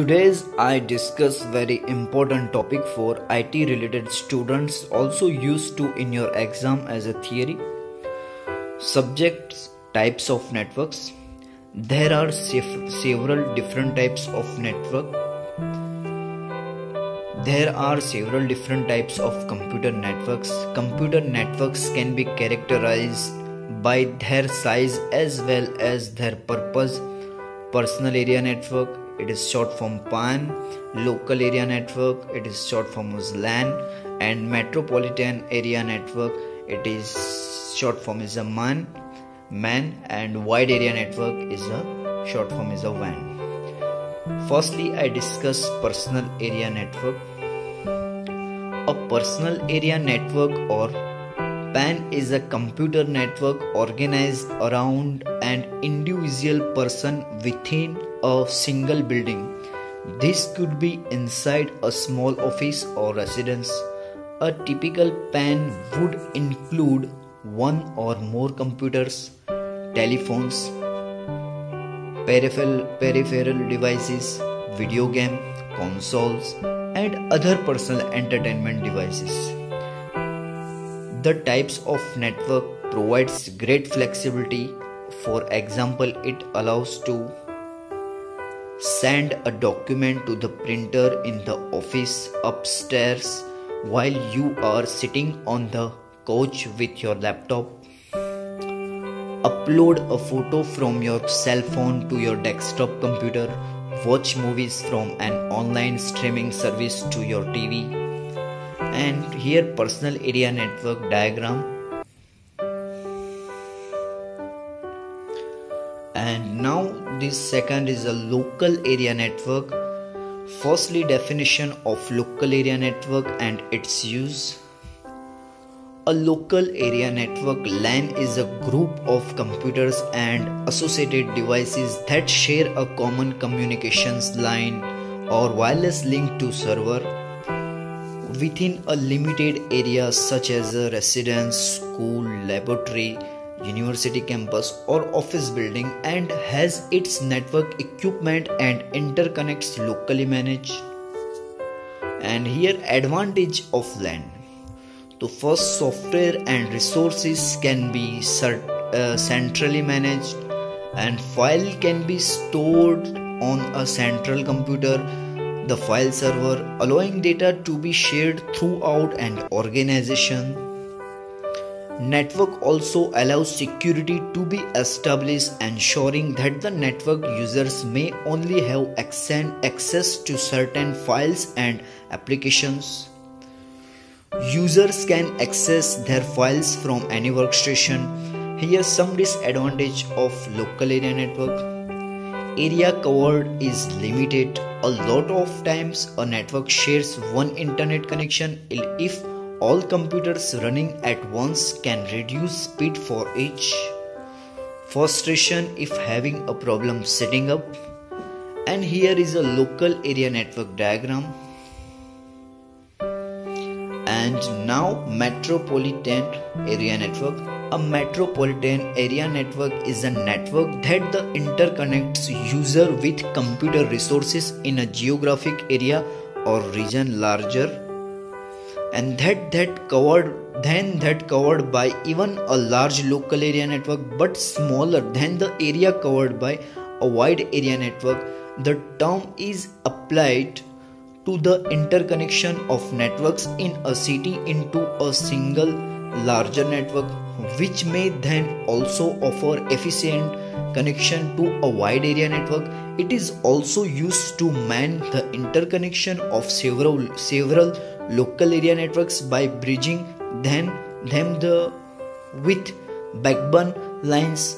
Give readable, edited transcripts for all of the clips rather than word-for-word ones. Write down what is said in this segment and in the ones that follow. Today's I discuss very important topic for IT related students, also used to in your exam as a theory. Subjects: types of networks. There are several different types of network. There are several different types of computer networks. Computer networks can be characterized by their size as well as their purpose. Personal area network, it is short form PAN. Local area network, it is short form as LAN. And metropolitan area network, it is short form is a MAN. And wide area network is a short form is a WAN. Firstly, I discuss personal area network. A personal area network or PAN is a computer network organized around an individual person within a single building. This could be inside a small office or residence. A typical PAN would include one or more computers, telephones, peripheral devices, video game consoles, and other personal entertainment devices. The types of network provides great flexibility. For example, it allows to send a document to the printer in the office upstairs while you are sitting on the couch with your laptop. Upload a photo from your cell phone to your desktop computer. Watch movies from an online streaming service to your TV. And here personal area network diagram. And now this second is a local area network. Firstly, definition of local area network and its use. A local area network LAN is a group of computers and associated devices that share a common communications line or wireless link to server within a limited area such as a residence, school, laboratory, university campus or office building, and has its network equipment and interconnects locally managed. And here advantage of LAN. So first, software and resources can be centrally managed, and file can be stored on a central computer, the file server, allowing data to be shared throughout an organization. Network also allows security to be established, ensuring that the network users may only have access to certain files and applications. Users can access their files from any workstation. Here some disadvantage of local area network. Area covered is limited. A lot of times a network shares one internet connection. If all computers running at once, can reduce speed for each. Frustration if having a problem setting up. And here is a local area network diagram. And now metropolitan area network. A metropolitan area network is a network that interconnects user with computer resources in a geographic area or region larger and that covered by even a large local area network but smaller than the area covered by a wide area network. The term is applied to the interconnection of networks in a city into a single larger network, which may then also offer efficient connection to a wide area network. It is also used to man the interconnection of several local area networks by bridging them with backbone lines.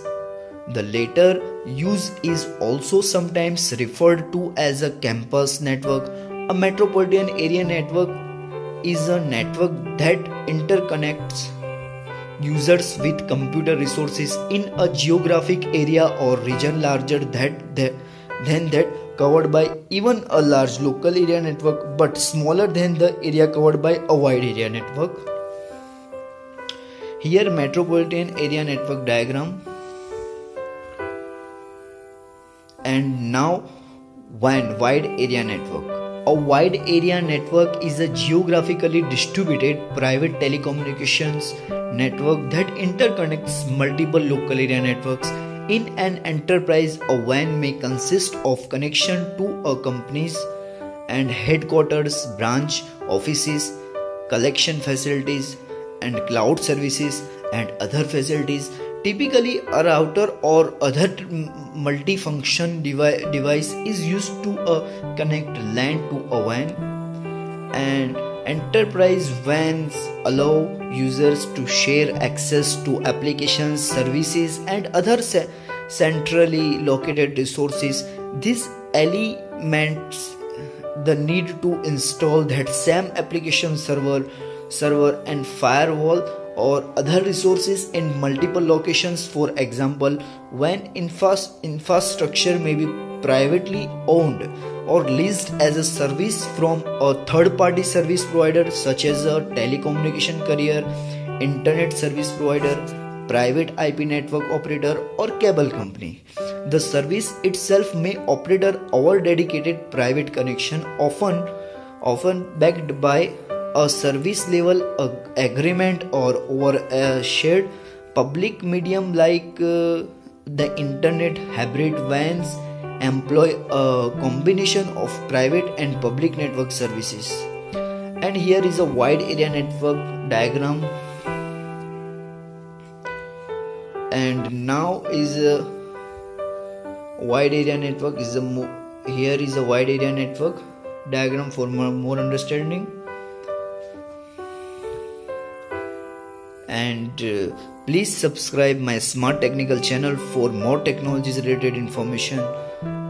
The latter use is also sometimes referred to as a campus network. A metropolitan area network is a network that interconnects users with computer resources in a geographic area or region larger than that covered by even a large local area network but smaller than the area covered by a wide area network. Here metropolitan area network diagram. And now WAN, Wide Area Network. A wide area network is a geographically distributed private telecommunications network that interconnects multiple local area networks. In an enterprise, a WAN may consist of connection to a company's and headquarters, branch, offices, collection facilities, and cloud services and other facilities. Typically, a router or other multifunction device is used to connect LAN to a WAN, and enterprise WANs allow users to share access to applications, services, and other centrally located resources. This eliminates the need to install that same application server and firewall or other resources in multiple locations. For example, when infrastructure may be privately owned or leased as a service from a third-party service provider such as a telecommunication carrier, internet service provider, private IP network operator, or cable company, the service itself may operate our dedicated private connection, often backed by a service level agreement or over a shared public medium like the internet. Hybrid WANs employ a combination of private and public network services. And here is a wide area network diagram. And now is a wide area network is a here is a wide area network diagram for more understanding. And please subscribe my Smart Technical channel for more technologies related information.